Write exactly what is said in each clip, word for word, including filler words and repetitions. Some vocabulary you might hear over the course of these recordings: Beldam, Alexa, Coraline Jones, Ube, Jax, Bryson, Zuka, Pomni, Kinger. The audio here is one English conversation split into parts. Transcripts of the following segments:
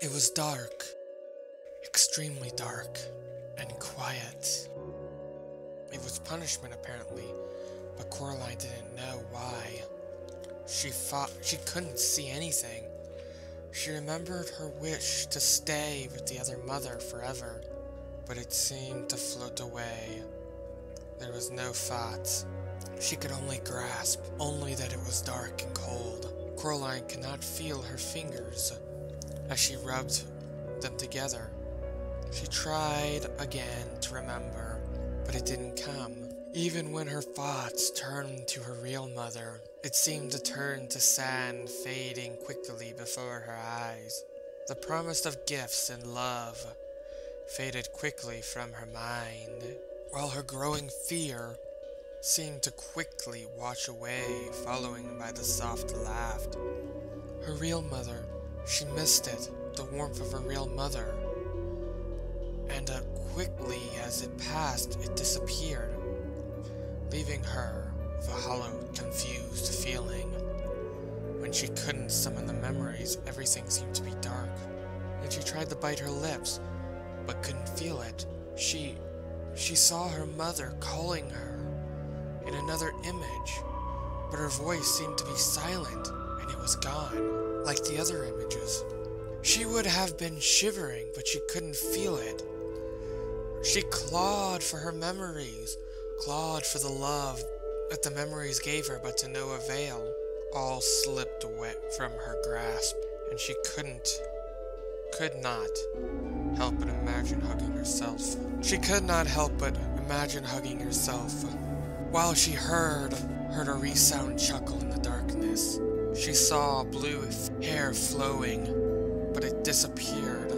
It was dark, extremely dark, and quiet. It was punishment, apparently, but Coraline didn't know why. She fought. She couldn't see anything. She remembered her wish to stay with the other mother forever, but it seemed to float away. There was no thought. She could only grasp, only that it was dark and cold. Coraline could not feel her fingers as she rubbed them together. She tried again to remember, but it didn't come. Even when her thoughts turned to her real mother, it seemed to turn to sand, fading quickly before her eyes. The promise of gifts and love faded quickly from her mind, while her growing fear seemed to quickly wash away, following by the soft laugh. Her real mother, she missed it, the warmth of her real mother, and uh, quickly as it passed, it disappeared, leaving her with a hollow, confused feeling. When she couldn't summon the memories, everything seemed to be dark, and she tried to bite her lips, but couldn't feel it. She, she saw her mother calling her in another image, but her voice seemed to be silent, and it was gone, like the other images. She would have been shivering, but she couldn't feel it. She clawed for her memories, clawed for the love that the memories gave her, but to no avail. All slipped away from her grasp, and she couldn't, could not help but imagine hugging herself. She could not help but imagine hugging herself. While she heard, heard a resound chuckle in the darkness. She saw blue hair flowing, but it disappeared,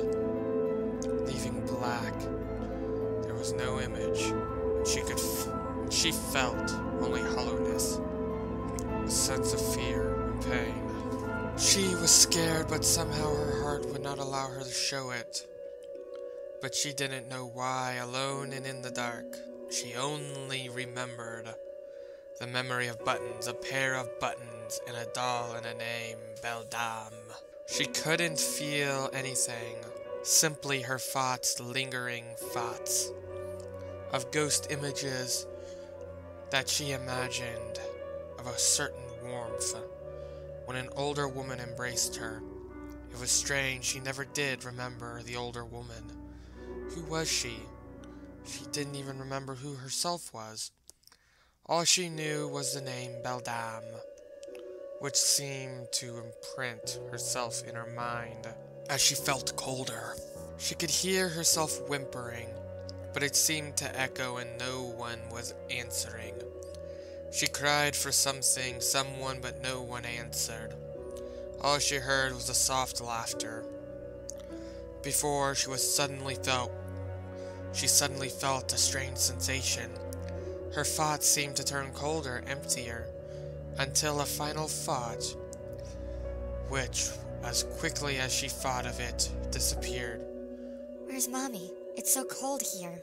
leaving black. There was no image. She could f she felt only hollowness, a sense of fear and pain. She was scared, but somehow her heart would not allow her to show it. But she didn't know why, alone and in the dark. She only remembered the memory of buttons, a pair of buttons, and a doll and a name, Beldam. She couldn't feel anything, simply her thoughts, lingering thoughts of ghost images that she imagined, of a certain warmth when an older woman embraced her. It was strange, she never did remember the older woman. Who was she? She didn't even remember who herself was. All she knew was the name Beldam, which seemed to imprint herself in her mind. As she felt colder, she could hear herself whimpering, but it seemed to echo and no one was answering. She cried for something, someone, but no one answered. All she heard was a soft laughter. Before she was suddenly felt, she suddenly felt a strange sensation. Her thoughts seemed to turn colder, emptier, until a final thought, which, as quickly as she thought of it, disappeared. Where's Mommy? It's so cold here.